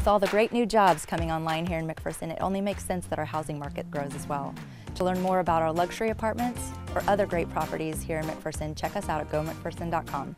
With all the great new jobs coming online here in McPherson, it only makes sense that our housing market grows as well. To learn more about our luxury apartments or other great properties here in McPherson, check us out at GoMcPherson.com.